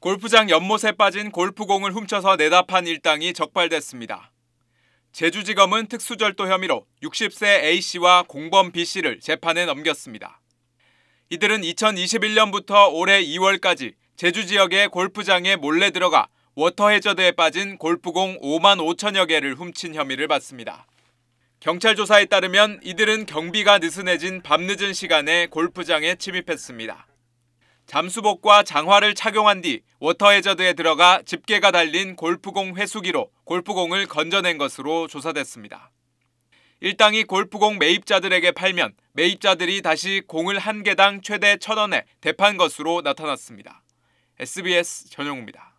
골프장 연못에 빠진 골프공을 훔쳐서 내다 판 일당이 적발됐습니다. 제주지검은 특수절도 혐의로 60세 A씨와 공범 B씨를 재판에 넘겼습니다. 이들은 2021년부터 올해 2월까지 제주 지역의 골프장에 몰래 들어가 워터해저드에 빠진 골프공 5만 5천여 개를 훔친 혐의를 받습니다. 경찰 조사에 따르면 이들은 경비가 느슨해진 밤늦은 시간에 골프장에 침입했습니다. 잠수복과 장화를 착용한 뒤 워터해저드에 들어가 집게가 달린 골프공 회수기로 골프공을 건져낸 것으로 조사됐습니다. 일당이 골프공 매입자들에게 팔면 매입자들이 다시 공을 한 개당 최대 1,000원에 대판 것으로 나타났습니다. SBS 전용우입니다.